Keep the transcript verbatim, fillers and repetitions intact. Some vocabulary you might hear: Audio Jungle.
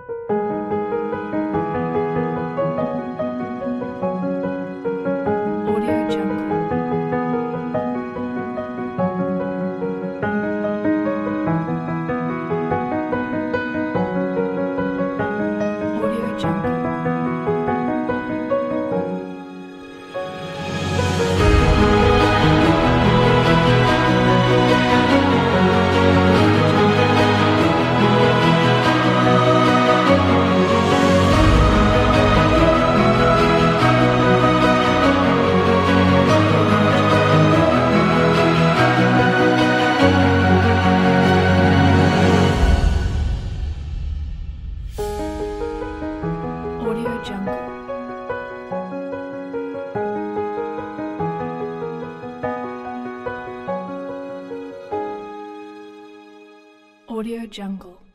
Audio Jungle. Audio Jungle. Audio Jungle.